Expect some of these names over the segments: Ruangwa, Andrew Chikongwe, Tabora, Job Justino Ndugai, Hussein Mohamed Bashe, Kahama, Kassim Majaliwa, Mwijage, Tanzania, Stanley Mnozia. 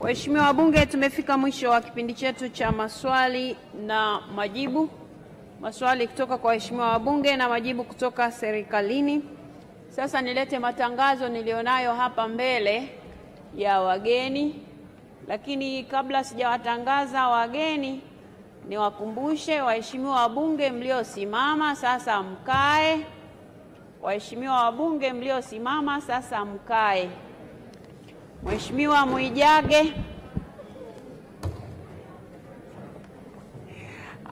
Waheshimiwa wabunge, tumefika mwisho wa kipindi chetu cha maswali na majibu. Maswali kutoka kwa waheshimiwa wabunge na majibu kutoka serikalini. Sasa nilete matangazo nilionayo hapa mbele ya wageni. Lakini kabla sijawatangaza wageni, niwakumbushe waheshimiwa wabunge mliosimama sasa mkae. Waheshimiwa wabunge mliosimama sasa mkae. Mheshimiwa Mwijage.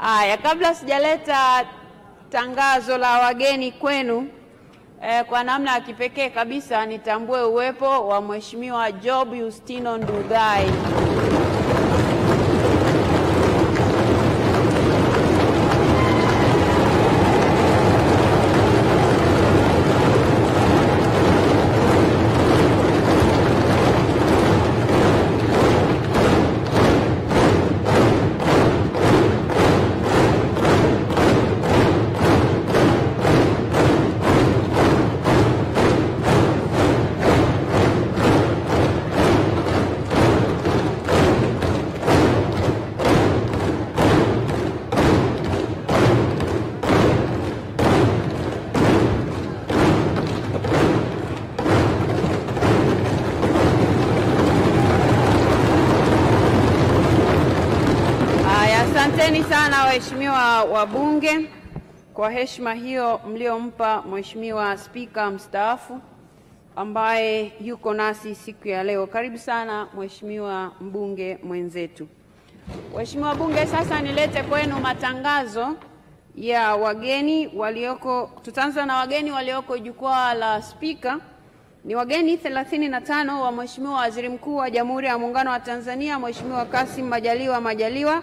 Aya, kabla sijaleta tangazo la wageni kwenu, kwa namna ya kipekee kabisa nitambue uwepo wa Mheshimiwa Job Justino Ndugai. Asanteni sana waheshimiwa wabunge kwa heshima hiyo mliompa Mheshimiwa Spika mstaafu ambaye yuko nasi siku ya leo. Karibu sana Mheshimiwa mbunge mwenzetu. Waheshimiwa wabunge, sasa nilete kwenu matangazo ya wageni walioko. Tutaanza na wageni walioko jukwaa la Spika. Ni wageni 35 wa Mheshimiwa Waziri Mkuu wa Jamhuri ya Muungano wa Tanzania Mheshimiwa Kassim Majaliwa,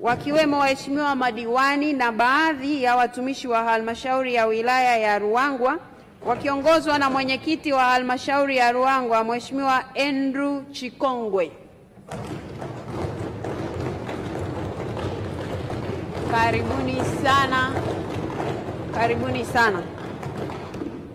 wakiwemo waheshimiwa madiwani na baadhi ya watumishi wa halmashauri ya wilaya ya Ruangwa wakiongozwa na mwenyekiti wa halmashauri ya Ruangwa Mheshimiwa Andrew Chikongwe. Karibuni sana. Karibuni sana.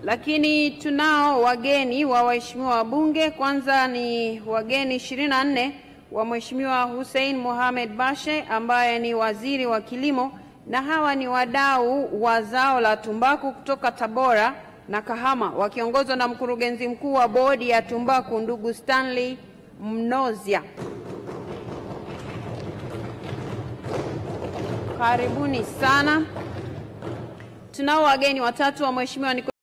Lakini tunao wageni wa waheshimiwa wabunge. Kwanza ni wageni 24 wa Mheshimiwa Hussein Mohamed Bashe ambaye ni waziri wa kilimo, na hawa ni wadau wa zao la tumbaku kutoka Tabora na Kahama wakiongozwa na mkurugenzi mkuu wa bodi ya tumbaku ndugu Stanley Mnozia. Karibuni sana. Tunao wageni watatu wa Mheshimiwa